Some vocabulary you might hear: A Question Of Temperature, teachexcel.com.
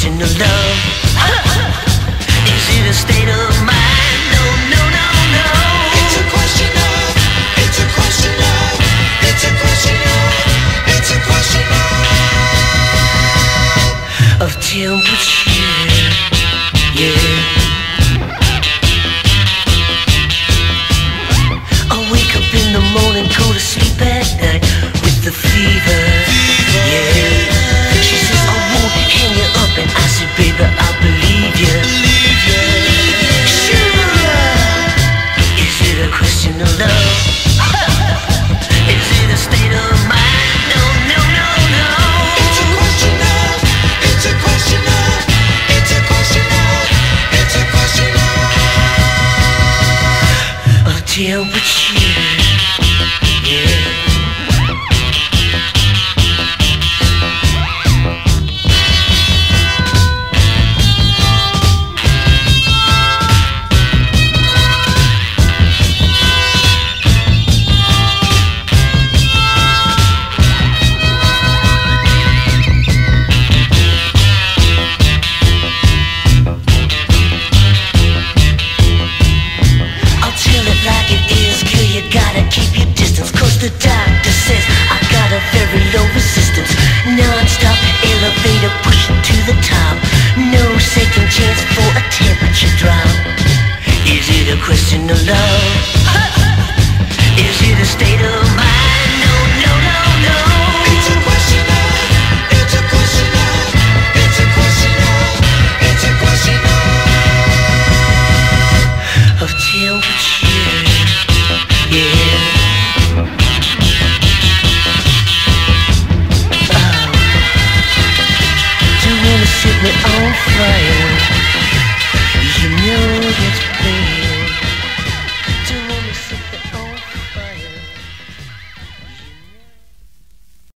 question of love? Is it a state of mind? No, no, no, no. It's a question of, it's a question of, it's a question of, it's a question of temperature, yeah. I wake up in the morning, go to sleep at night with the fever, yeah. She says, I won't hang you up, and I said, baby, I believe you. Sure. Is it a question of love? Is it a state of mind? No, no, no, no. It's a question of, it's a question of, it's a question of, it's a question of a temperature, yeah. Is it a question of love? Is it a state of